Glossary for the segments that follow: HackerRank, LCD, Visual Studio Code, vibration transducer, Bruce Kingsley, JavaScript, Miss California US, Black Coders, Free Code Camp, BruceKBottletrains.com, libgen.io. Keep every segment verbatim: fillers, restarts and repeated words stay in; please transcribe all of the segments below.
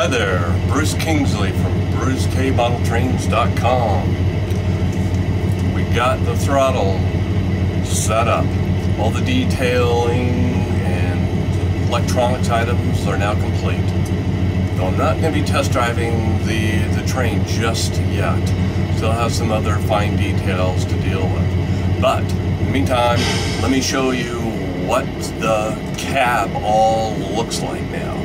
Hi there, Bruce Kingsley from Bruce K Bottle Trains dot com. We got the throttle set up. All the detailing and electronics items are now complete. Though I'm not going to be test driving the, the train just yet. Still have some other fine details to deal with. But in the meantime, let me show you what the cab all looks like now.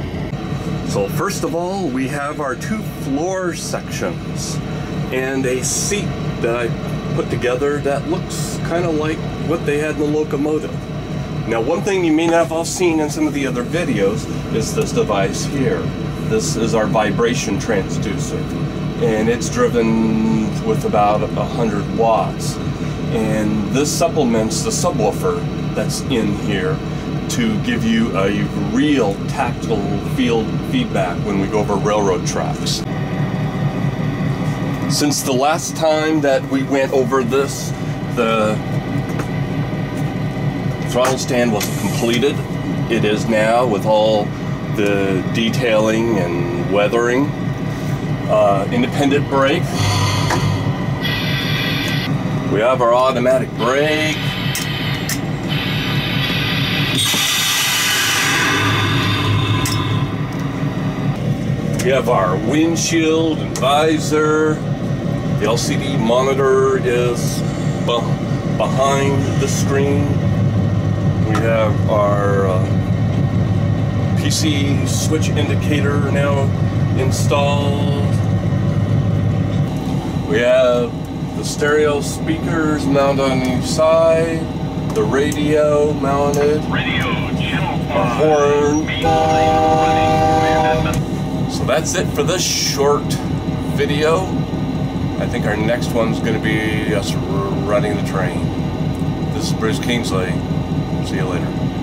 So first of all, we have our two floor sections and a seat that I put together that looks kind of like what they had in the locomotive. Now, one thing you may not have seen in some of the other videos is this device here. This is our vibration transducer, and it's driven with about one hundred watts. And this supplements the subwoofer that's in here to give you a real tactile field feedback when we go over railroad tracks. Since the last time that we went over this, the throttle stand was completed. It is now, with all the detailing and weathering. Uh, independent brake. We have our automatic brake. We have our windshield and visor. The L C D monitor is behind the screen. We have our uh, P C switch indicator now installed. We have the stereo speakers mounted on each side, the radio mounted, radio channel five, horn. That's it for this short video. I think our next one's going to be us running the train. This is Bruce Kingsley. See you later.